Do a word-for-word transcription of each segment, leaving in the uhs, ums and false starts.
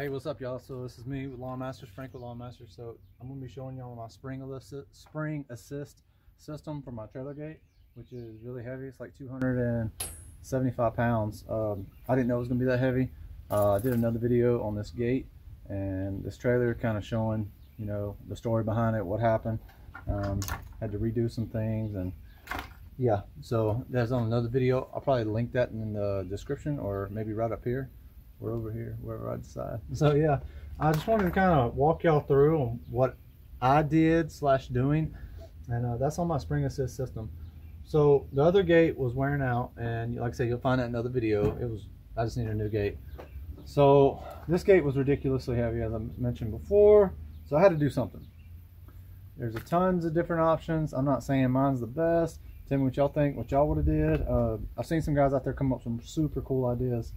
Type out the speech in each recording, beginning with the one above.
Hey, what's up, y'all? So this is me with LawnMasters, Frank with LawnMasters. So I'm gonna be showing y'all my spring assist, spring assist system for my trailer gate, which is really heavy. It's like two hundred seventy-five pounds. Um, I didn't know it was gonna be that heavy. Uh, I did another video on this gate and this trailer, kind of showing you know the story behind it, what happened. Um, had to redo some things and yeah. So that's on another video. I'll probably link that in the description or maybe right up here. We're over here, wherever I decide. So yeah, I just wanted to kind of walk y'all through on what I did slash doing, and uh, that's on my spring assist system. So the other gate was wearing out, and like I said, you'll find that in another video. It was, I just need a new gate. So this gate was ridiculously heavy, as I mentioned before. So I had to do something. There's a tons of different options. I'm not saying mine's the best. Tell me what y'all think, what y'all would have did. Uh, I've seen some guys out there come up with some super cool ideas.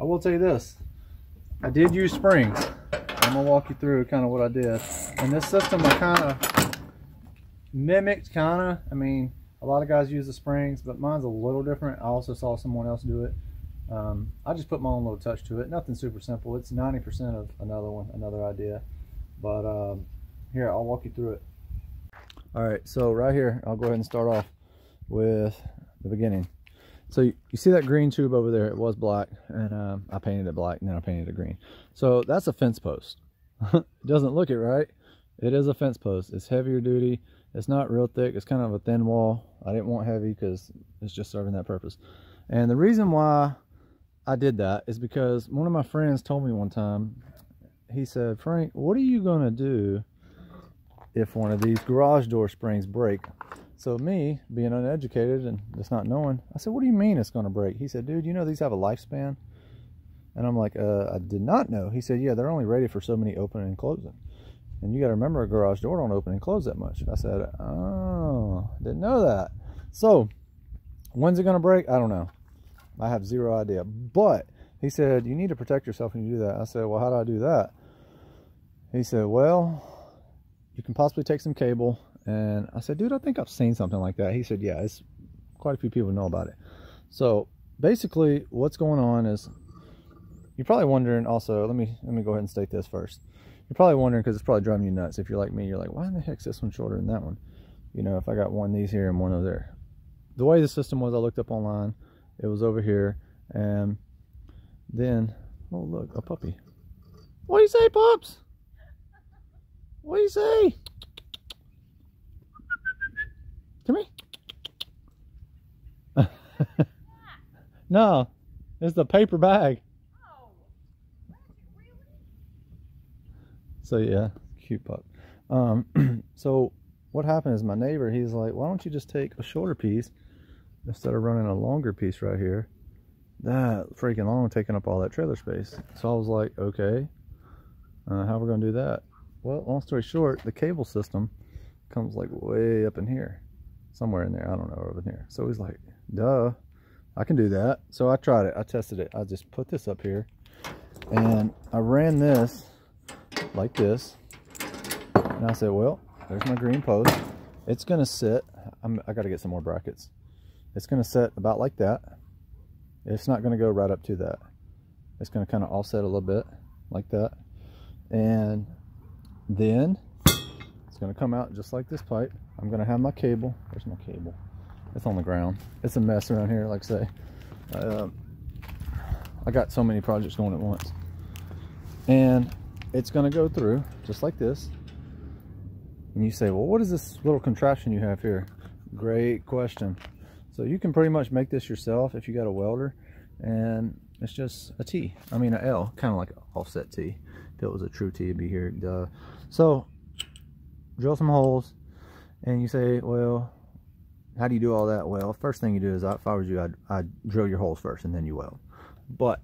I will tell you this, I did use springs. I'm gonna walk you through kind of what I did. And this system I kind of mimicked, kind of. I mean, a lot of guys use the springs, but mine's a little different. I also saw someone else do it. Um, I just put my own little touch to it. Nothing super simple. It's ninety percent of another one, another idea. But um, here, I'll walk you through it. All right, so right here, I'll go ahead and start off with the beginning. So you, you see that green tube over there? It was black, and um, I painted it black, and then I painted it green. So that's a fence post. It doesn't look it, right? It is a fence post. It's heavier duty. It's not real thick. It's kind of a thin wall. I didn't want heavy because it's just serving that purpose. And the reason why I did that is because one of my friends told me one time, he said, Frank, what are you going to do if one of these garage door springs break? So me, being uneducated and just not knowing, I said, what do you mean it's going to break? He said, dude, you know these have a lifespan? And I'm like, uh, I did not know. He said, yeah, they're only rated for so many open and closing. And you got to remember, a garage door don't open and close that much. I said, oh, didn't know that. So when's it going to break? I don't know. I have zero idea. But he said, you need to protect yourself when you do that. I said, well, how do I do that? He said, well, you can possibly take some cable. And I said, dude, I think I've seen something like that. He said, yeah, it's quite a few people know about it. So basically what's going on is, you're probably wondering also, let me let me go ahead and state this first. You're probably wondering, because it's probably driving you nuts. If you're like me, you're like, why in the heck is this one shorter than that one? You know, if I got one of these here and one over there. The way the system was, I looked up online. It was over here. And then, oh, look, a puppy. What do you say, pups? What do you say? Come here. No, it's the paper bag. Oh, really? So yeah, cute pup. Um, so what happened is my neighbor, he's like, why don't you just take a shorter piece instead of running a longer piece right here? That freaking long, taking up all that trailer space. So I was like, okay, uh, how are we gonna do that? Well, long story short, the cable system comes like way up in here. Somewhere in there, I don't know, over here. So he's like, duh, I can do that. So I tried it, I tested it. I just put this up here and I ran this like this. And I said, well, there's my green post. It's gonna sit, I'm, I gotta get some more brackets. It's gonna sit about like that. It's not gonna go right up to that. It's gonna kind of offset a little bit like that. And then it's gonna come out just like this pipe. I'm gonna have my cable. Where's my cable? It's on the ground. It's a mess around here, like I say. Um, I got so many projects going at once. And it's gonna go through just like this. And you say, well, what is this little contraption you have here? Great question. So you can pretty much make this yourself if you got a welder. And it's just a T. I mean, an L, kind of like an offset T. If it was a true T, it'd be here, duh. So drill some holes. And you say, well, how do you do all that? Well, first thing you do is, if I was you, I'd, I'd drill your holes first and then you weld. But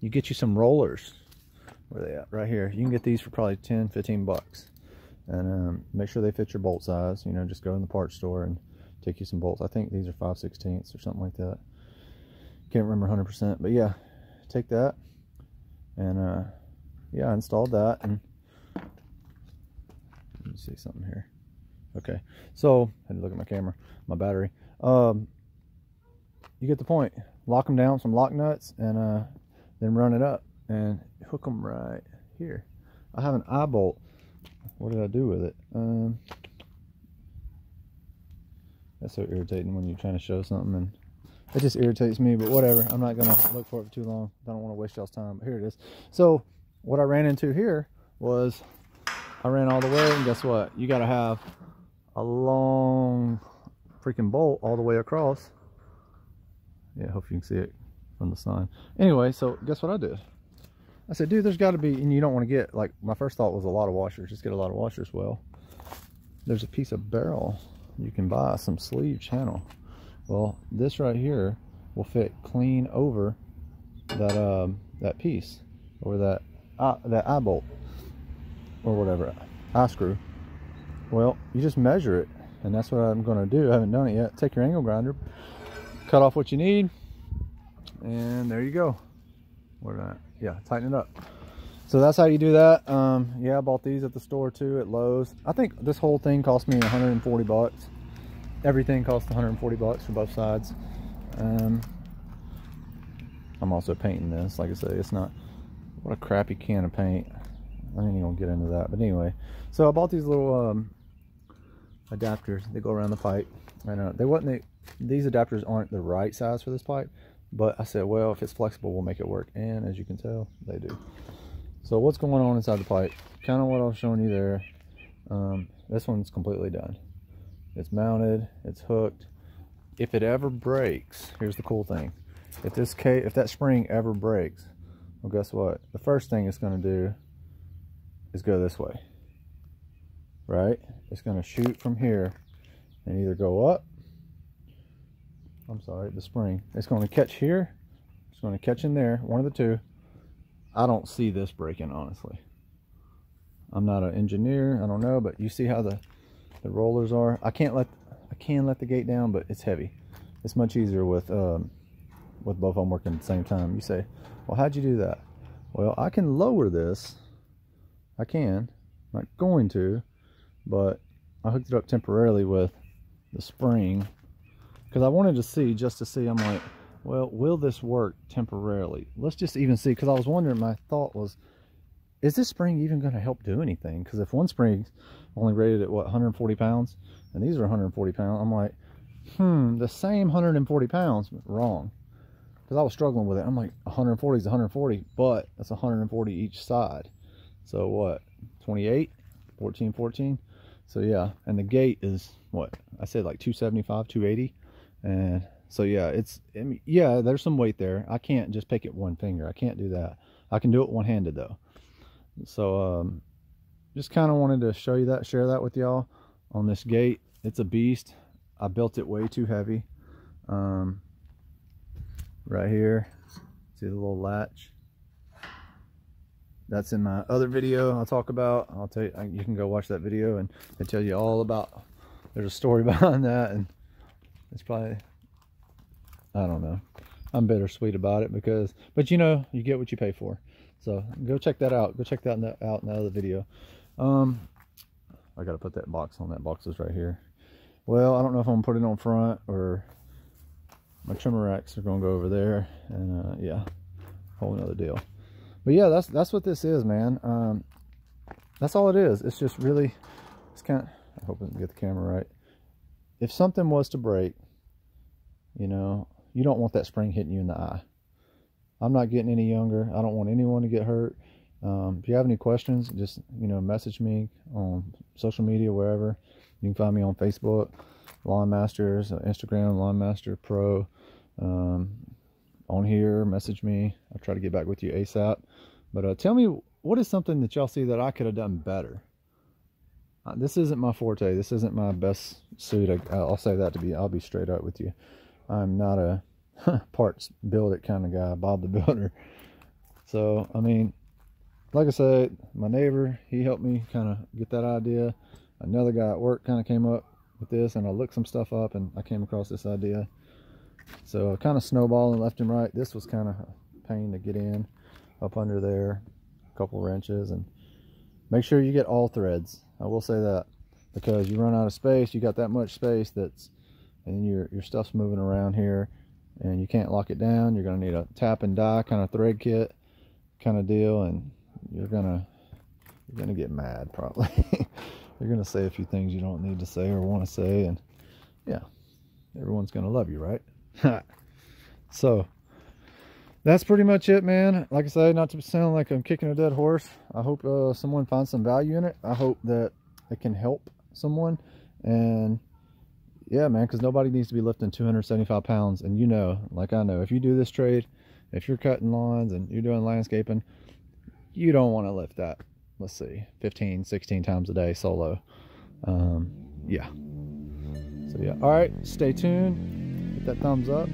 you get you some rollers. Where are they at? Right here. You can get these for probably ten, fifteen bucks. And um, make sure they fit your bolt size. You know, just go in the parts store and take you some bolts. I think these are five sixteenths or something like that. Can't remember one hundred percent. But yeah, take that. And uh, yeah, I installed that. And let me see something here. Okay, so I had to look at my camera, my battery. Um, you get the point. Lock them down, some lock nuts, and uh, then run it up and hook them right here. I have an eye bolt. What did I do with it? Um, that's so irritating when you're trying to show something, and it just irritates me, but whatever. I'm not gonna look for it for too long. I don't want to waste y'all's time, but here it is. So what I ran into here was I ran all the way, and guess what? You gotta have a long freaking bolt all the way across. Yeah, I hope you can see it from the sign. Anyway, so guess what I did? I said, dude, there's got to be, and you don't want to get, like, my first thought was a lot of washers. Just get a lot of washers. Well, there's a piece of barrel you can buy, some sleeve channel. Well, this right here will fit clean over that um, that piece, or that eye, that eye bolt, or whatever, eye screw. Well, you just measure it, and that's what I'm going to do. I haven't done it yet. Take your angle grinder, cut off what you need, and there you go. What did I, yeah, tighten it up. So that's how you do that. Um, yeah, I bought these at the store too, at Lowe's. I think this whole thing cost me one hundred forty bucks. Everything costs one hundred forty bucks for both sides. Um, I'm also painting this. Like I say, it's not, what a crappy can of paint. I ain't even gonna get into that. But anyway, so I bought these little um, adapters. They go around the pipe. I know they wasn't, the, these adapters aren't the right size for this pipe. But I said, well, if it's flexible, we'll make it work. And as you can tell, they do. So what's going on inside the pipe? Kind of what I was showing you there. Um, this one's completely done. It's mounted, it's hooked. If it ever breaks, here's the cool thing. If this case, if that spring ever breaks, well, guess what? The first thing it's gonna do is go this way, right? It's gonna shoot from here and either go up, I'm sorry, the spring. It's going to catch here. It's going to catch in there. One of the two. I don't see this breaking, honestly. I'm not an engineer. I don't know, but you see how the, the rollers are. I can't let, I can let the gate down, but it's heavy. It's much easier with, um, with both of them working at the same time. You say, well, how'd you do that? Well, I can lower this. I can. I'm not going to, but I hooked it up temporarily with the spring. Because I wanted to see, just to see, I'm like, well, will this work temporarily? Let's just even see, because I was wondering, my thought was, is this spring even going to help do anything? Because if one spring's only rated at, what, one hundred forty pounds, and these are one hundred forty pounds, I'm like, hmm, the same one hundred forty pounds, wrong. Because I was struggling with it. I'm like, one forty is one forty, but that's one hundred forty each side. So what, twenty-eight, fourteen, fourteen? So yeah, and the gate is, what, I said like two seventy-five, two eighty? And so yeah, it's, I mean, yeah, there's some weight there. I can't just pick it one finger. I can't do that. I can do it one-handed though. So um just kind of wanted to show you that, share that with y'all on this gate. It's a beast. I built it way too heavy. Um right here, see the little latch that's in my other video I'll talk about. I'll tell you, you can go watch that video and they tell you all about, there's a story behind that. And it's probably, I don't know. I'm bittersweet about it because, but you know, you get what you pay for. So go check that out. Go check that out in the other video. Um, I got to put that box on. That box is right here. Well, I don't know if I'm putting it on front or my trimmer racks are going to go over there. And uh, yeah, whole another deal. But yeah, that's that's what this is, man. Um, that's all it is. It's just really, it's kind of, I hope I can get the camera right. If something was to break, you know, you don't want that spring hitting you in the eye. I'm not getting any younger. I don't want anyone to get hurt. Um, if you have any questions, just, you know, message me on social media, wherever. You can find me on Facebook, LawnMasters, Instagram, LawnMaster Pro. Um, on here, message me. I'll try to get back with you ASAP. But uh, tell me, what is something that y'all see that I could have done better? Uh, this isn't my forte. This isn't my best suit. I, I'll say that to be, I'll be straight up with you. I'm not a parts build it kind of guy, Bob the Builder. So, I mean, like I said, my neighbor, he helped me kind of get that idea. Another guy at work kind of came up with this, and I looked some stuff up and I came across this idea. So kind of snowballing left and right. This was kind of a pain to get in up under there, a couple wrenches, and make sure you get all threads. I will say that, because you run out of space, you got that much space that's, and your, your stuff's moving around here and you can't lock it down. You're going to need a tap and die kind of thread kit kind of deal. And you're going to you're gonna get mad probably. You're gonna say a few things you don't need to say or want to say, and yeah, everyone's gonna love you, right? So that's pretty much it, man. Like I say, not to sound like I'm kicking a dead horse, I hope uh, someone finds some value in it. I hope that it can help someone. And yeah, man, because nobody needs to be lifting two hundred seventy-five pounds. And you know, like I know, if you do this trade, if you're cutting lawns and you're doing landscaping, you don't want to lift that, let's see, fifteen, sixteen times a day solo. Um, yeah. So yeah. All right, stay tuned. Hit that thumbs up.